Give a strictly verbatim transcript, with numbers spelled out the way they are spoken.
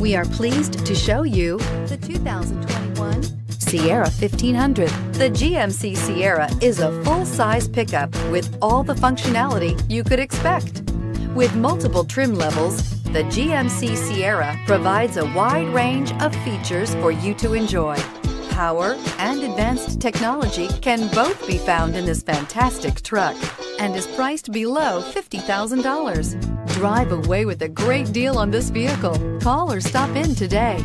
We are pleased to show you the two thousand twenty-one Sierra fifteen hundred. The G M C Sierra is a full-size pickup with all the functionality you could expect. With multiple trim levels, the G M C Sierra provides a wide range of features for you to enjoy. Power and advanced technology can both be found in this fantastic truck and is priced below fifty thousand dollars. Drive away with a great deal on this vehicle. Call or stop in today.